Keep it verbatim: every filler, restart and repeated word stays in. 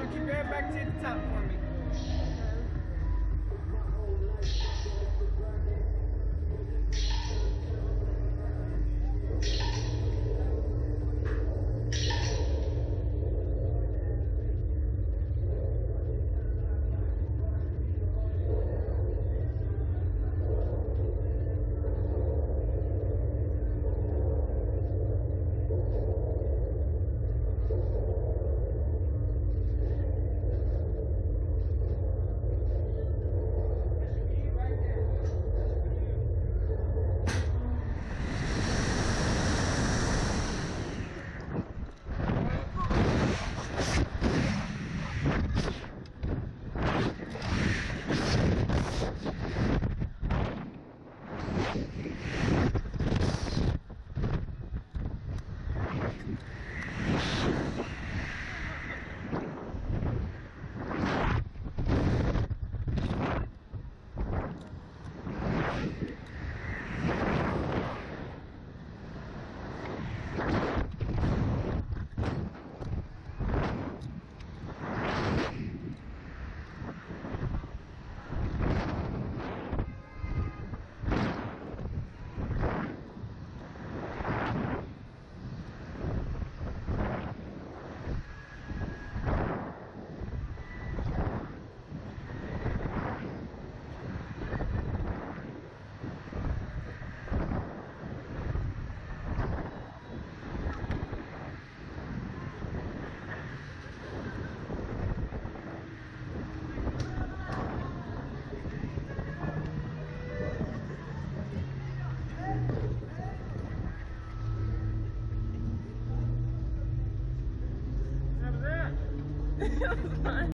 So keep your head back to the top for me. That was fun.